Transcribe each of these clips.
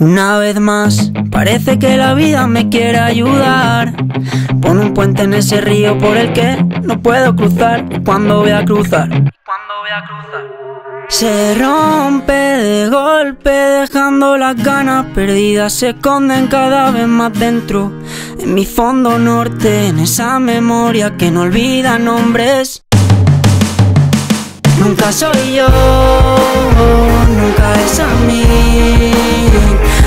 Una vez más, parece que la vida me quiere ayudar. Pon un puente en ese río por el que no puedo cruzar. ¿Cuándo voy a cruzar? Se rompe de golpe, dejando las ganas perdidas. Se esconden cada vez más dentro, en mi fondo norte, en esa memoria que no olvida nombres. Nunca soy yo, nunca es a mí.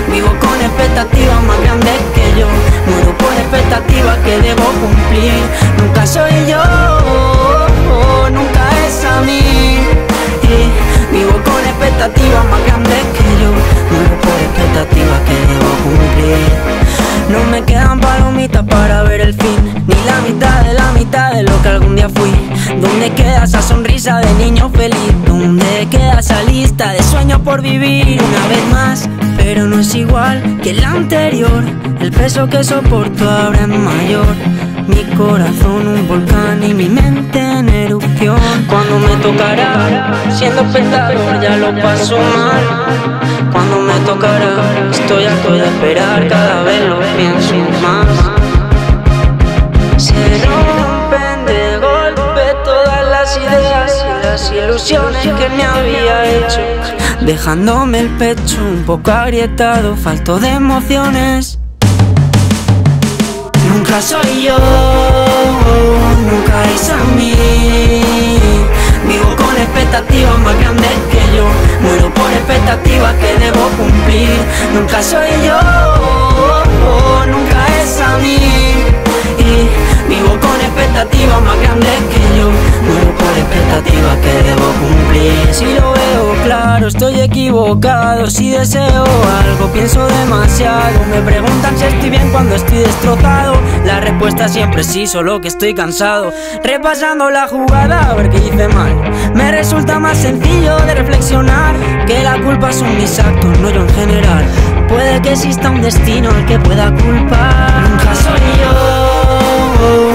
Vivo con expectativas más grandes que yo, muero por expectativas que debo cumplir. Nunca soy yo, nunca es a mí. Vivo con expectativas más grandes que yo, muero por expectativas que debo cumplir. No me quedan palomitas para ver el fin, ni la mitad de lo que algún día fui. ¿Dónde queda esa sonrisa de niño feliz? ¿Dónde queda esa lista de sueños por vivir? Una vez más, pero no es igual que la anterior. El peso que soporto ahora es mayor. Mi corazón un volcán y mi mente en erupción. Cuando me tocará, siendo espectador ya lo paso mal. Cuando me tocará, estoy harto de esperar, cada vez lo pienso más. Las ilusiones que me había hecho, dejándome el pecho un poco agrietado, falto de emociones. Nunca soy yo, nunca es a mí. Vivo con expectativas más grandes que yo, muero por expectativas que debo cumplir. Nunca soy yo, nunca es a mí. Vivo con expectativas más grandes que yo, muero por expectativas que debo cumplir. Si lo veo claro, estoy equivocado. Si deseo algo, pienso demasiado. Me preguntan si estoy bien cuando estoy destrozado. La respuesta siempre es sí, solo que estoy cansado. Repasando la jugada a ver qué hice mal, me resulta más sencillo de reflexionar que la culpa son mis actos, no yo en general. Puede que exista un destino al que pueda culpar. Nunca soy yo.